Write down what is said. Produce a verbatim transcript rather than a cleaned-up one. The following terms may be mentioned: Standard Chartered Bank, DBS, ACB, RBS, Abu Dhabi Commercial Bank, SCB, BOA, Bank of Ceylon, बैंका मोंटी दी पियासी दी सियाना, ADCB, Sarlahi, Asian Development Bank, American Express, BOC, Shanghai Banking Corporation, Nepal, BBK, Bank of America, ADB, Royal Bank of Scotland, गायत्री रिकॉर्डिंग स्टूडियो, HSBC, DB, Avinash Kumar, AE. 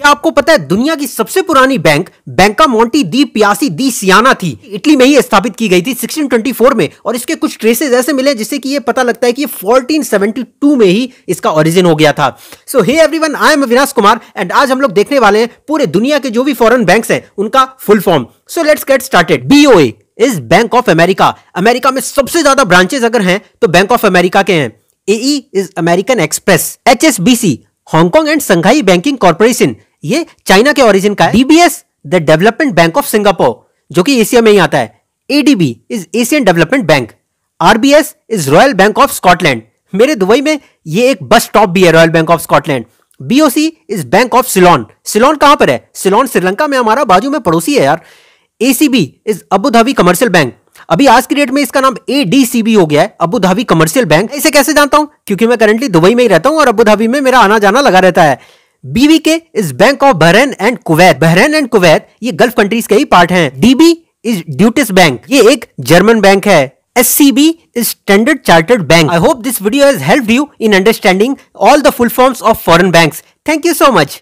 क्या आपको पता है दुनिया की सबसे पुरानी bank बैंका मोंटी दी पियासी दी सियाना थी। इटली में ही स्थापित की गई थी सोलह सौ चौबीस में और इसके कुछ ट्रेसेस ऐसे मिले जिससे कि ये पता लगता है कि ये चौदह सौ बहत्तर में ही इसका ओरिजिन हो गया था। So hey everyone, I am Avinash Kumar and आज हम लोग देखने वाले हैं पूरे दुनिया के जो भी फॉरेन बैंक्स हैं उनका full form. So let's get started. B O A is bank of America. America में सबसे ज्यादा ब्रांचेस अगर हैं तो बैंक ऑफ अमेरिका के हैं। A E is American Express. H S B C Hong Kong and Shanghai banking corporation, ये China के ओरिजिन का है। D B S the development bank of Singapore जो कि एशिया में ही आता है। A D B is Asian development bank. R B S is royal bank of Scotland. मेरे दुबई में ये एक बस स्टॉप भी है, royal bank of Scotland. B O C is bank of Ceylon. Ceylon कहां पर है? सिलोन श्रीलंका में, हमारा बाजू में पड़ोसी है यार। A C B is Abu Dhabi commercial bank. अभी आज की डेट में इसका नाम ए डी सी बी हो गया है, अबू धाबी कमर्शियल बैंक। इसे कैसे जानता हूं? क्योंकि मैं करंटली दुबई में ही रहता हूं और अबू धाबी में मेरा आना जाना लगा रहता है। B B K is bank of Bahrain and Kuwait. Bahrain and Kuwait ये गल्फ कंट्रीज के ही पार्ट हैं। D B is Deutsche bank, ये एक जर्मन बैंक है। S C B is standard chartered bank. I hope this video has helped you in understanding all the full forms of foreign banks. Thank you so much.